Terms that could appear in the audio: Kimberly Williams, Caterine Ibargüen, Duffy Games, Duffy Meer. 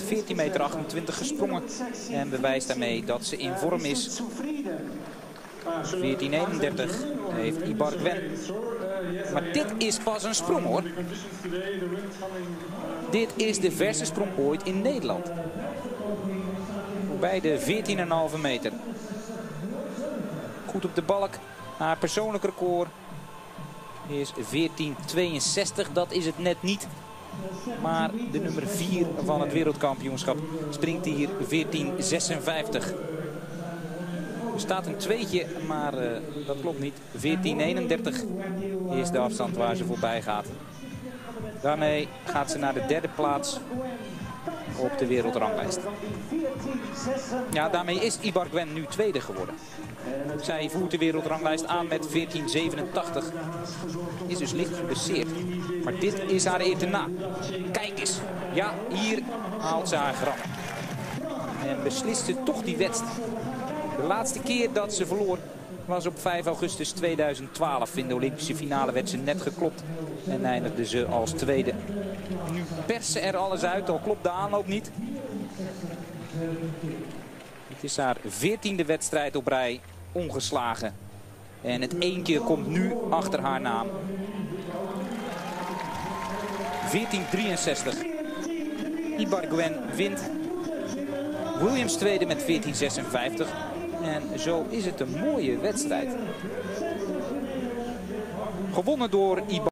14,28 meter gesprongen en bewijst daarmee dat ze in vorm is. 14,31 heeft Ibargüen. Maar dit is pas een sprong hoor. Dit is de verste sprong ooit in Nederland. Bij de 14,5 meter. Goed op de balk. Haar persoonlijk record is 14,62. Dat is het net niet. Maar de nummer 4 van het wereldkampioenschap springt hier 14,56. Er staat een tweetje, maar dat klopt niet. 14,31 is de afstand waar ze voorbij gaat. Daarmee gaat ze naar de derde plaats op de wereldranglijst. Ja, daarmee is Ibargüen nu tweede geworden. Zij voert de wereldranglijst aan met 14,87. Is dus licht geblesseerd. Maar dit is haar eer te na. Kijk eens. Ja, hier haalt ze haar gram. En beslist ze toch die wedstrijd. De laatste keer dat ze verloor was op 5 augustus 2012. In de Olympische finale werd ze net geklopt en eindigde ze als tweede. Nu persen er alles uit, al klopt de aanloop niet. Het is haar 14e wedstrijd op rij, ongeslagen. En het eentje komt nu achter haar naam. 14,63. Ibargüen wint. Williams tweede met 14,56. En zo is het een mooie wedstrijd. Gewonnen door Ibargüen.